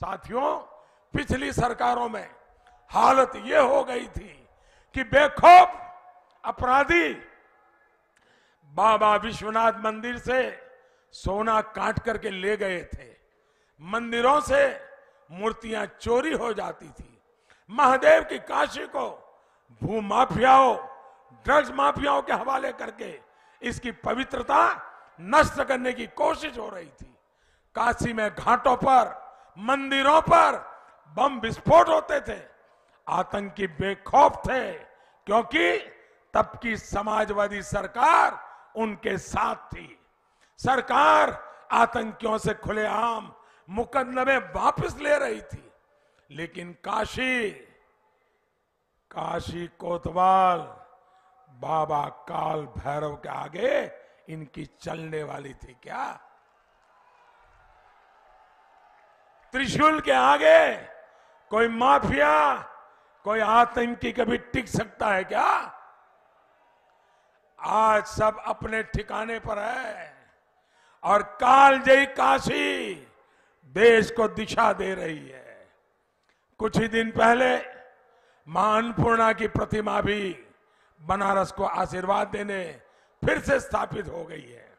साथियों, पिछली सरकारों में हालत ये हो गई थी कि बेखौफ अपराधी बाबा विश्वनाथ मंदिर से सोना काट करके ले गए थे, मंदिरों से मूर्तियां चोरी हो जाती थी, महादेव की काशी को भू माफियाओं, ड्रग्स माफियाओं के हवाले करके इसकी पवित्रता नष्ट करने की कोशिश हो रही थी। काशी में घाटों पर, मंदिरों पर बम विस्फोट होते थे। आतंकी बेखौफ थे क्योंकि तब की समाजवादी सरकार उनके साथ थी। सरकार आतंकियों से खुलेआम मुकदमे वापस ले रही थी, लेकिन काशी कोतवाल बाबा काल भैरव के आगे इनकी चलने वाली थी क्या? त्रिशूल के आगे कोई माफिया, कोई आतंकी कभी टिक सकता है क्या? आज सब अपने ठिकाने पर है और कालजयी काशी देश को दिशा दे रही है। कुछ ही दिन पहले मां अन्नपूर्णा की प्रतिमा भी बनारस को आशीर्वाद देने फिर से स्थापित हो गई है।